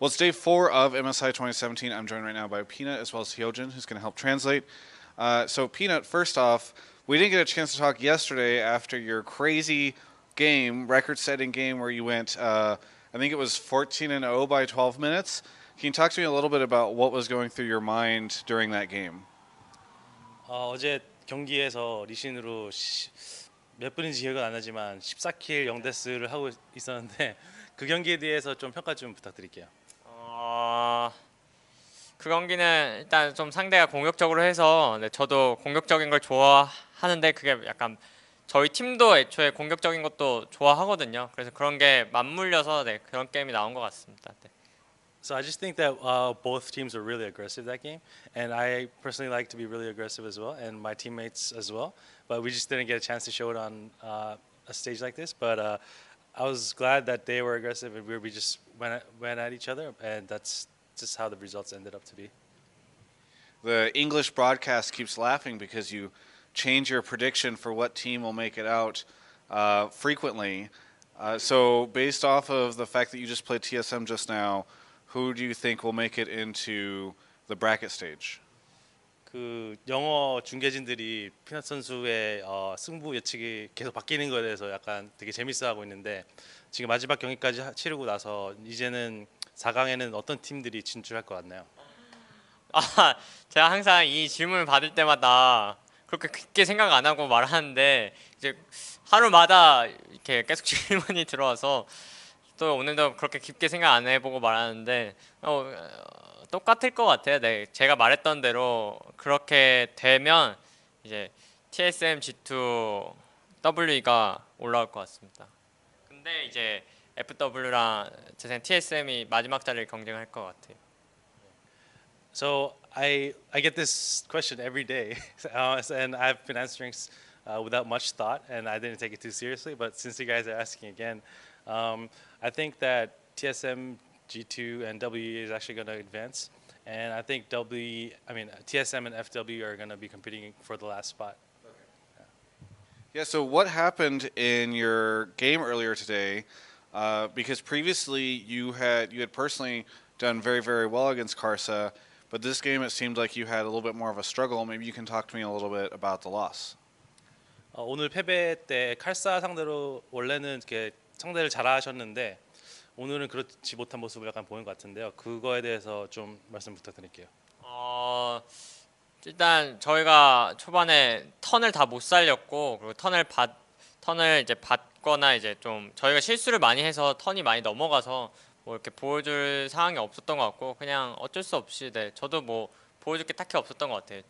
Well, it's day 4 of MSI 2017. I'm joined right now by Peanut as well as Hyojin, who's going to help translate. So Peanut, first off, we didn't get a chance to talk yesterday after your crazy game, record-setting game where you went, I think it was 14-0 by 12 minutes. Can you talk to me a little bit about what was going through your mind during that game? 어제 경기에서 리신으로 몇 분인지 기억은 안 나지만 14킬 0데스를 하고 있었는데 그 경기에 대해서 좀 평가 좀 부탁드릴게요. 그 경기는 일단 좀 상대가 공격적으로 해서 네, 저도 공격적인 걸 좋아하는데 그게 약간 저희 팀도 애초에 공격적인 것도 좋아하거든요. 그래서 그런 게 맞물려서 네, 그런 게임이 나온 것 같습니다. 네. So I just think that both teams were really aggressive that game, and I personally like to be really aggressive as well, and my teammates as well. But we just didn't get a chance to show it on a stage like this. But I was glad that they were aggressive and we just went at each other, and that's just how the results ended up to be. The English broadcast keeps laughing because you change your prediction for what team will make it out frequently. So based off of the fact that you just played TSM just now, who do you think will make it into the bracket stage? 그 영어 중계진들이 피넛 선수의 승부 예측이 계속 바뀌는 거에 대해서 약간 되게 재밌어하고 있는데 지금 마지막 경기까지 치르고 나서 이제는 4강에는 어떤 팀들이 진출할 것 같나요? 아, 제가 항상 이 질문을 받을 때마다 그렇게 깊게 생각 안 하고 말하는데 이제 하루마다 이렇게 계속 질문이 들어와서 또 오늘도 그렇게 깊게 생각 안 해보고 말하는데 똑같을 것 같아요. 네, 제가 말했던 대로 그렇게 되면 이제 TSM, G2, WE가 올라올 것 같습니다. 근데 이제 FW랑 제 생각에 TSM이 마지막 자리를 경쟁할 것 같아요. So I get this question every day, and I've been answering without much thought, and I didn't take it too seriously. But since you guys are asking again, I think that TSM, G2 and WE is actually going to advance, and I think TSM and FW are going to be competing for the last spot. Okay. Yeah. So what happened in your game earlier today? Because previously you had personally done very, very well against Karsa, but this game it seemed like you had a little bit more of a struggle. Maybe you can talk to me a little bit about the loss. 오늘 패배 때 칼사 상대로 원래는 이렇게 상대를 잘하셨는데. 오늘은 그렇지 못한 모습을 약간 보인 것 같은데요. 그거에 대해서 좀 말씀 부탁드릴게요. 일단 저희가 초반에 턴을 다 못 살렸고 그리고 턴을 이제 받거나 이제 좀 저희가 실수를 많이 해서 턴이 많이 넘어가서 뭐 이렇게 보여줄 상황이 없었던 것 같고 그냥 어쩔 수 없이 네, 저도 뭐 보여줄 게 딱히 없었던 것 같아요.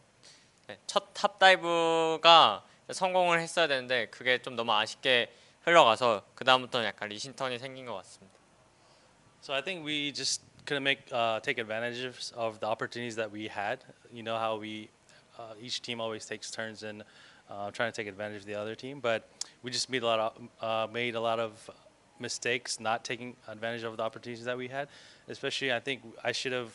네, 첫 탑 다이브가 성공을 했어야 되는데 그게 좀 너무 아쉽게 흘러가서 그 다음부터는 약간 리신 턴이 생긴 것 같습니다. So I think we just couldn't take advantage of the opportunities that we had. You know how each team always takes turns in trying to take advantage of the other team, but we just made a lot of mistakes, not taking advantage of the opportunities that we had. Especially, I think I should have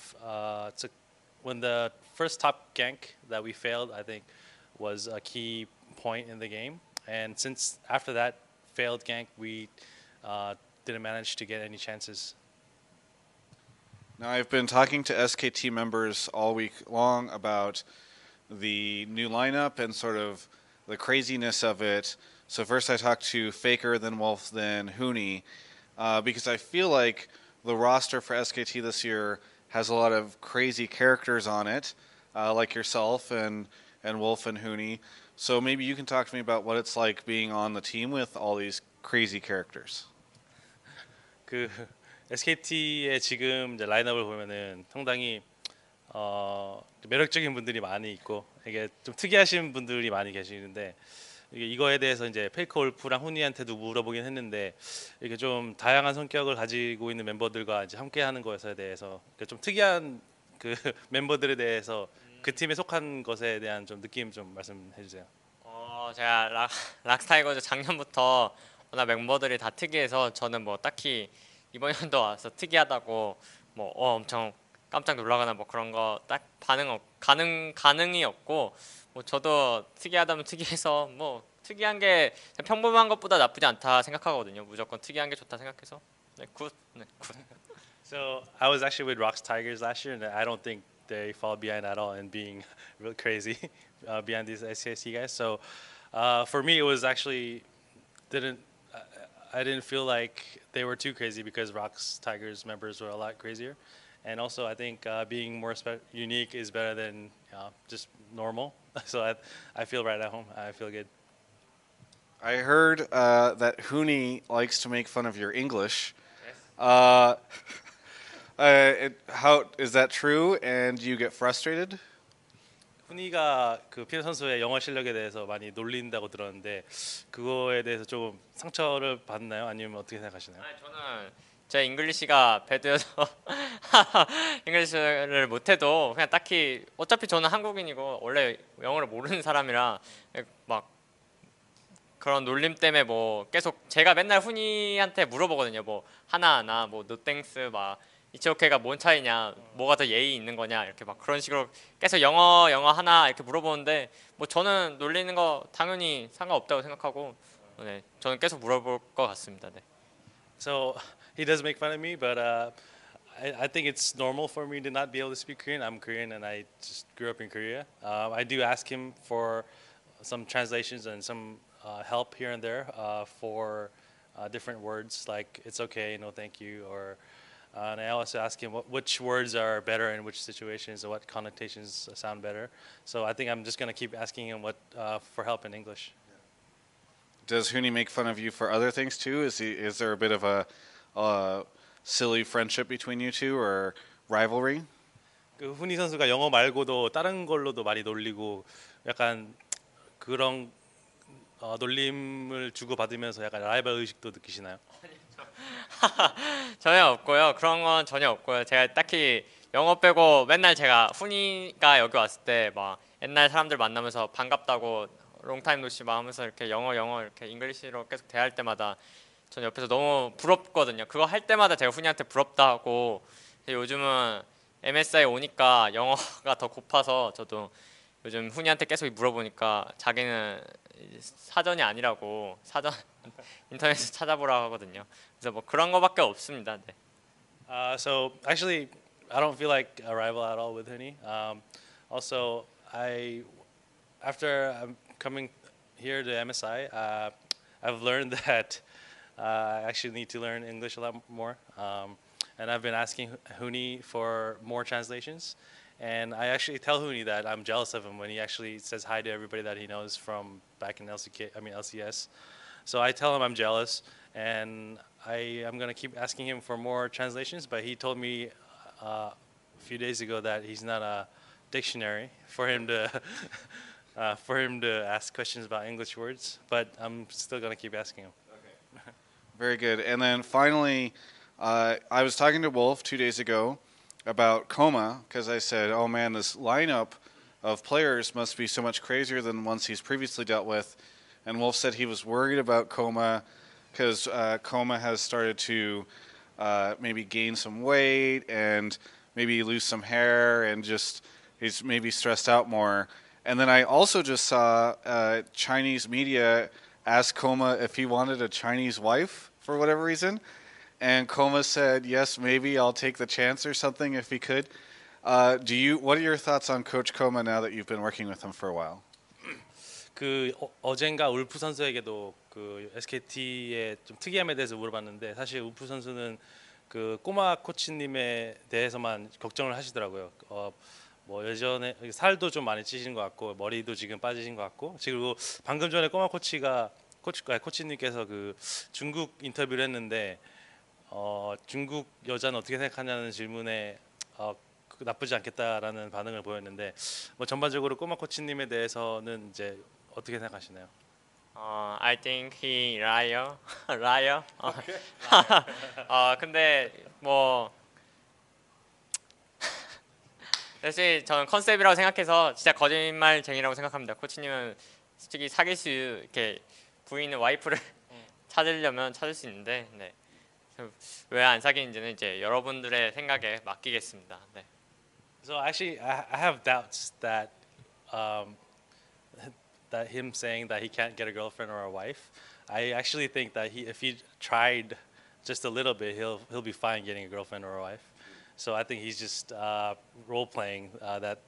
when the first top gank that we failed, I think was a key point in the game. And since after that failed gank, we didn't manage to get any chances. Now, I've been talking to SKT members all week long about the new lineup and sort of the craziness of it. So first I talked to Faker, then Wolf, then Huni, because I feel like the roster for SKT this year has a lot of crazy characters on it, like yourself and Wolf and Huni. So maybe you can talk to me about what it's like being on the team with all these crazy characters. 그 SKT의 지금 이제 라인업을 보면은 상당히 매력적인 분들이 많이 있고 이게 좀 특이하신 분들이 많이 계시는데 이거에 대해서 이제 페이커 울프랑 후니한테도 물어보긴 했는데 이렇게 좀 다양한 성격을 가지고 있는 멤버들과 이제 함께하는 것에 대해서 좀 특이한 그 멤버들에 대해서 그 팀에 속한 것에 대한 좀 느낌 좀 말씀해 주세요. 제가 락스 타이거즈 작년부터 나 멤버들이 다 특이해서 저는 뭐 딱히 이번 연도 와서 특이하다고 뭐 엄청 깜짝 놀라거나 뭐 그런 거 딱 가능이 없고 뭐 저도 특이하다면 특이해서 뭐 특이한 게 평범한 것보다 나쁘지 않다 생각하거든요. 무조건 특이한 게 좋다 생각해서 네, 굿. 네, 굿. So I was actually with ROX Tigers last year, and I don't think they fall behind at all in being real crazy behind these SKT guys. So for me, it was actually I didn't feel like they were too crazy because ROX Tigers members were a lot crazier. And also, I think being more unique is better than just normal. So I feel right at home. I feel good. I heard that Huni likes to make fun of your English. Yes. How is that true? And do you get frustrated? 훈이가 그 피너 선수의 영어 실력에 대해서 많이 놀린다고 들었는데 그거에 대해서 조금 상처를 받나요? 아니면 어떻게 생각하시나요? 저는 제 잉글리시가 배드여서 잉글리시를 못해도 그냥 딱히 어차피 저는 한국인이고 원래 영어를 모르는 사람이라 막 그런 놀림 때문에 뭐 계속 제가 맨날 훈이한테 물어보거든요. 뭐 하나하나 뭐 no thanks 막 이치오케가 뭔 차이냐, 뭐가 더 예의 있는 거냐 이렇게 막 그런 식으로 계속 영어 하나 이렇게 물어보는데 뭐 저는 놀리는 거 당연히 상관없다고 생각하고 네, 저는 계속 물어볼 것 같습니다. 네. So he does make fun of me, but I think it's normal for me to not be able to speak Korean. I'm Korean and I just grew up in Korea. I do ask him for some translations and some help here and there for different words like it's okay, no thank you, or and I also ask him which words are better in which situations and what connotations sound better. So I think I'm just going to keep asking him for help in English. Does Huni make fun of you for other things too? Is there a bit of a silly friendship between you two or rivalry? 훈이 선수가 영어 말고도 다른 걸로도 많이 놀리고 약간 그런 놀림을 주고 받으면서 약간 라이벌 의식도 느끼시나요? 전혀 없고요. 그런 건 전혀 없고요. 제가 딱히 영어 빼고 맨날 제가 훈이가 여기 왔을 때 막 옛날 사람들 만나면서 반갑다고 롱타임 노시마 하면서 이렇게 영어 이렇게 잉글리시로 계속 대할 때마다 전 옆에서 너무 부럽거든요. 그거 할 때마다 제가 훈이한테 부럽다고. 요즘은 MSI 오니까 영어가 더 고파서 저도 요즘 훈이한테 계속 물어보니까 자기는 사전이 아니라고 사전 인터넷에서 찾아보라고 하거든요. 그래서 뭐 그런 거밖에 없습니다. 네. So actually, I don't feel like a rival at all with Huni. Also, after coming here to MSI, I've learned that I actually need to learn English a lot more, and I've been asking Huni for more translations. And I actually tell Huni that I'm jealous of him when he actually says hi to everybody that he knows from back in LCS. So I tell him I'm jealous, and I'm going to keep asking him for more translations. But he told me a few days ago that he's not a dictionary for him to ask questions about English words. But I'm still going to keep asking him. Okay. Very good. And then finally, I was talking to Wolf 2 days ago about Kkoma, because I said, oh man, this lineup of players must be so much crazier than ones he's previously dealt with. And Wolf said he was worried about Kkoma because Kkoma has started to maybe gain some weight and maybe lose some hair and just he's maybe stressed out more. And then I also just saw Chinese media ask Kkoma if he wanted a Chinese wife for whatever reason. And Kkoma said, yes, maybe I'll take the chance or something if he could. What are your thoughts on Coach Kkoma now that you've been working with him for a while? 그 어젠가 울프 선수에게도 그 SKT의 좀 특이함에 대해서 물어봤는데 사실 울프 선수는 그 꼬마 코치님에 대해서만 걱정을 하시더라고요. 뭐 예전에 살도 좀 많이 찌신 것 같고 머리도 지금 빠지신 것 같고 지금 방금 전에 꼬마 코치님께서 그 중국 인터뷰를 했는데 중국 여자는 어떻게 생각하냐는 질문에 나쁘지 않겠다라는 반응을 보였는데 뭐 전반적으로 꼬마 코치님에 대해서는 이제 어떻게 생각하시나요? I think he liar, liar. 근데 뭐 사실 저는 컨셉이라고 생각해서 진짜 거짓말쟁이라고 생각합니다. 코치님은 솔직히 사귈 수 이렇게 부인의 와이프를 찾으려면 찾을 수 있는데. 네. 왜 안 사귀는지는 이제 여러분들의 생각에 맡기겠습니다. 네. So actually, I have doubts that that him saying that he can't get a girlfriend or a wife. I actually think that if he tried just a little bit, he'll be fine getting a girlfriend or a wife. So I think he's just role-playing that.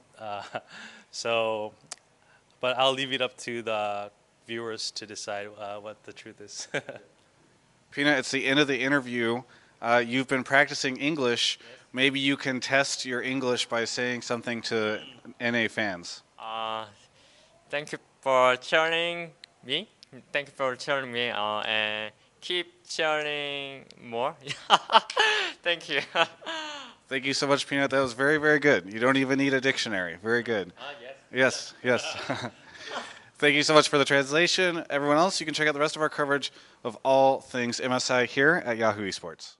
So, but I'll leave it up to the viewers to decide what the truth is. Peanut, it's the end of the interview. You've been practicing English. Yes. Maybe you can test your English by saying something to NA fans. Thank you for cheering me. Thank you for cheering me and keep cheering more. Thank you. Thank you so much, Peanut. That was very, very good. You don't even need a dictionary. Very good. Yes. Yes, yes. Thank you so much for the translation. Everyone else, you can check out the rest of our coverage of all things MSI here at Yahoo Esports.